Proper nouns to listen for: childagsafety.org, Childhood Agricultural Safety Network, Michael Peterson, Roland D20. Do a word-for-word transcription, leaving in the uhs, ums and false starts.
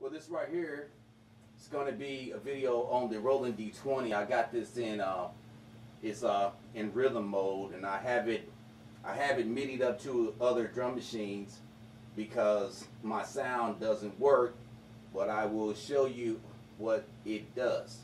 Well, this right here is going to be a video on the Roland D twenty. I got this in uh, it's uh, in rhythm mode, and I have it I have it midied up to other drum machines because my sound doesn't work. But I will show you what it does.